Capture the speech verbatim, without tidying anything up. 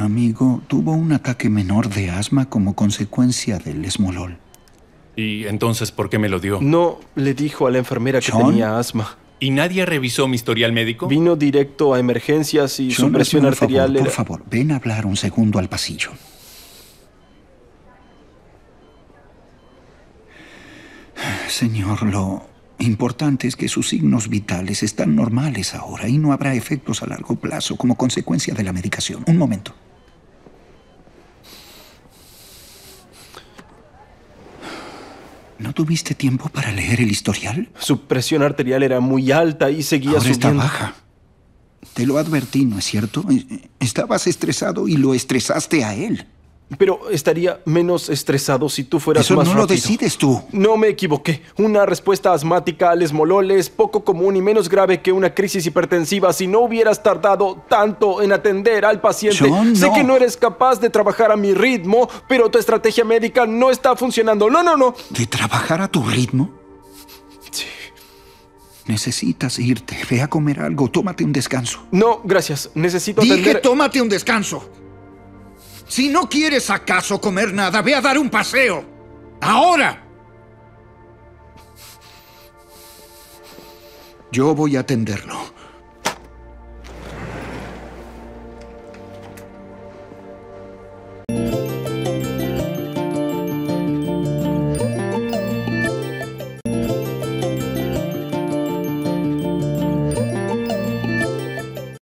amigo tuvo un ataque menor de asma como consecuencia del esmolol. ¿Y entonces por qué me lo dio? No, le dijo a la enfermera que tenía asma. ¿Y nadie revisó mi historial médico? Vino directo a emergencias y su presión arterial era... Por favor, ven a hablar un segundo al pasillo. Señor, lo importante es que sus signos vitales están normales ahora y no habrá efectos a largo plazo como consecuencia de la medicación. Un momento. ¿No tuviste tiempo para leer el historial? Su presión arterial era muy alta y seguía ahora subiendo. Ahora está baja. Te lo advertí, ¿no es cierto? Estabas estresado y lo estresaste a él. Pero estaría menos estresado si tú fueras más rápido. Eso no lo decides tú. No me equivoqué. Una respuesta asmática al esmolol es poco común y menos grave que una crisis hipertensiva si no hubieras tardado tanto en atender al paciente. John, no. Sé que no eres capaz de trabajar a mi ritmo, pero tu estrategia médica no está funcionando. No, no, no. ¿De trabajar a tu ritmo? Sí. Necesitas irte. Ve a comer algo. Tómate un descanso. No, gracias. Necesito atender... Dije, tómate un descanso. Si no quieres acaso comer nada, ve a dar un paseo. ¡Ahora! Yo voy a atenderlo.